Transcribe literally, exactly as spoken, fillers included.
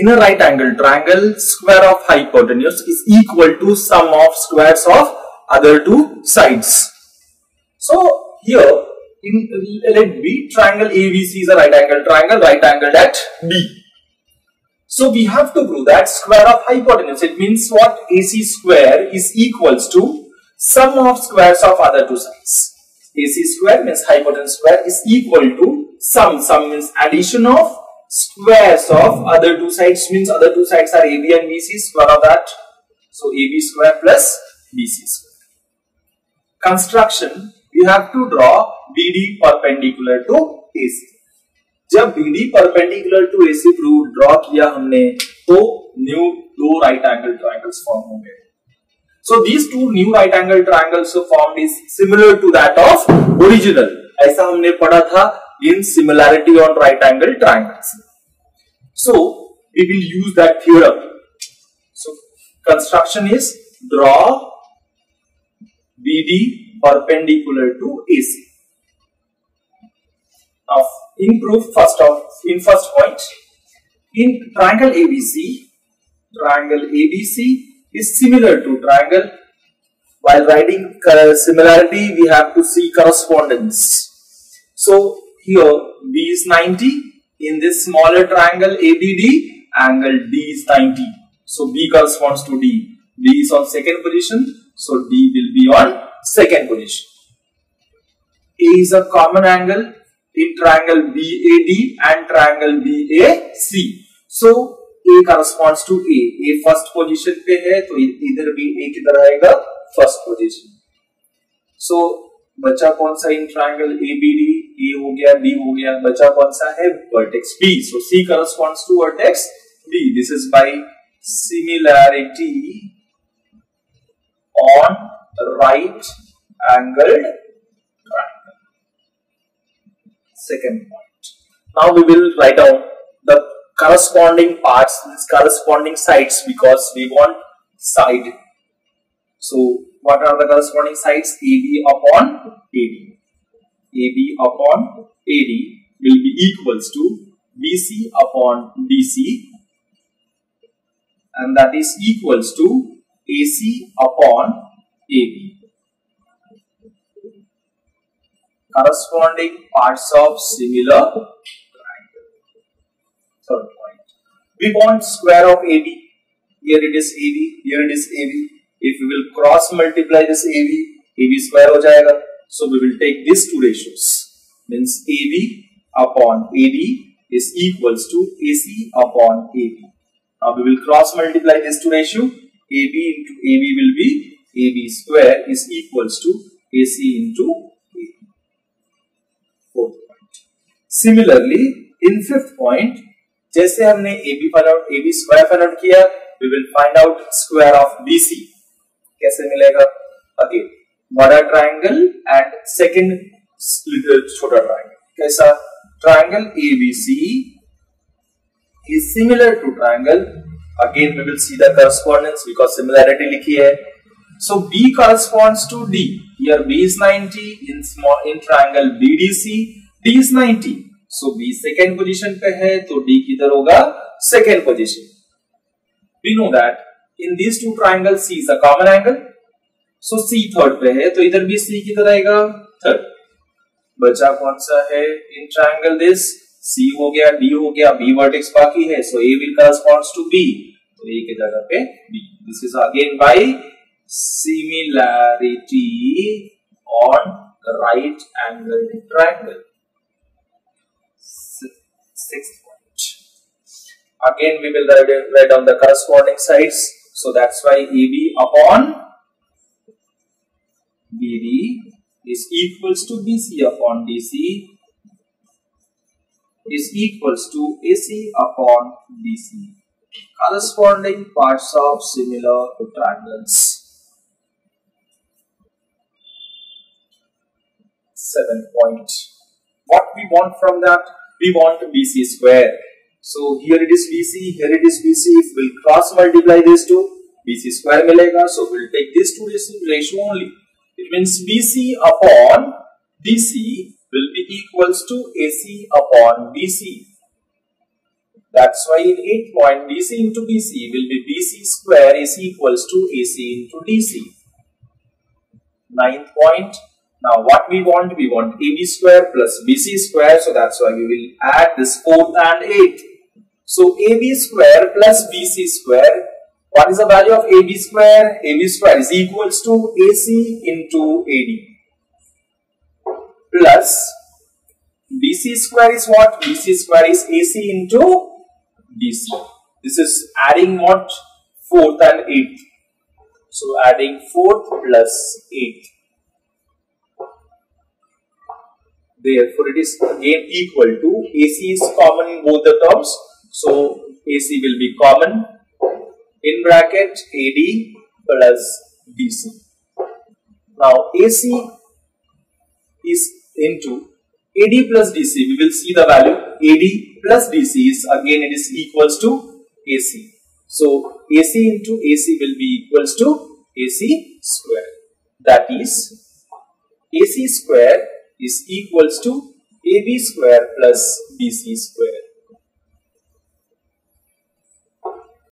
in a right angle triangle, square of hypotenuse is equal to sum of squares of other two sides. So here in let B, triangle A B C is a right angle triangle, right angled at B. So we have to prove that square of hypotenuse, it means what, A C square is equals to sum of squares of other two sides. A C square means hypotenuse square is equal to sum, sum means addition of squares of other two sides, means other two sides are A B and B C, square of that, so A B square plus B C square. Construction, we have to draw B D perpendicular to A C. जब B D perpendicular to A C prove draw किया हमने तो new दो right angle triangles form होंगे. So these two new right angle triangles formed is similar to that of original. ऐसा हमने पढ़ा था in similarity on right angle triangles. So we will use that theorem. So construction is draw B D perpendicular to A C. Now in proof, first of in first point, in triangle A B C, triangle A B C is similar to triangle. While writing similarity, we have to see correspondence. So here B is ninety, in this smaller triangle A B D, angle D is ninety. So B corresponds to D. D is on second position, so D will be on second position. A is a common angle in triangle B A D and triangle B A C. So A corresponds to A. A first position पे है तो इधर भी A की तरह आएगा first position. So बचा कौन सा in triangle A B D, A हो गया, B हो गया, बचा कौन सा है vertex B. So C corresponds to vertex B. This is by similarity on right angled triangle. Second point. Now we will write down the corresponding parts, these corresponding sides, because we want side. So what are the corresponding sides? A B upon A D. A B upon A D will be equals to B C upon D C, and that is equals to A C upon A B. Corresponding parts of similar. Third point. We want square of A B. Here it is A B. Here it is A B. If we will cross multiply this A B, A B square हो जाएगा. So we will take these two ratios. Means A B upon A D is equals to A C upon A B. Now we will cross multiply this two ratio. A B into A B will be A B square is equals to A C into A B. Fourth point. Similarly, in fifth point, जैसे हमने A B find out, A B square find out किया, we will find out square of B C. कैसे मिलेगा? Again बड़ा triangle and second छोटा triangle. कैसा? Triangle A B C is similar to triangle. Again we will see the correspondence because similarity लिखी है. So B corresponds to D. Here B is ninety in small in triangle B D C. D is ninety. So B second position पे है तो D किधर होगा second position. We know that in these two triangles C is a common angle. So C third पे है तो इधर भी C किधर आएगा third. बचा कौन सा है in triangle this? C हो गया, D हो गया, B vertex बाकी है, so A will corresponds to B. तो A की जगह पे B. This is again by similarity on right angled triangle. Sixth point. Again we will write down the corresponding sides. So that's why A B upon B D is equals to B C upon D C is equals to A C upon D C. Corresponding parts of similar triangles. Seventh point. What we want from that? We want B C square. So here it is B C, here it is B C. If we will cross multiply these two, B C square मिलेगा. So we will take these two ratio only. It means B C upon D C will be equals to A C upon B C. That's why in eighth point, D C into B C will be B C square is equals to A C into D C. Ninth point, now what we want? We want A B square plus B C square. So that's why we will add this fourth and eighth. So A B square plus B C square. What is the value of A B square? A B square is equals to A C into A D plus B C square is what? B C square is A C into D C. This is adding what? Fourth and eighth. So adding fourth plus eighth. Therefore, it is again equal to A C is common in both the terms. So A C will be common in bracket A D plus B C. Now A C is into A D plus D C, we will see the value. A D plus D C is again it is equals to A C. So A C into A C will be equals to A C square. That is A C square is equals to A B square plus B C square.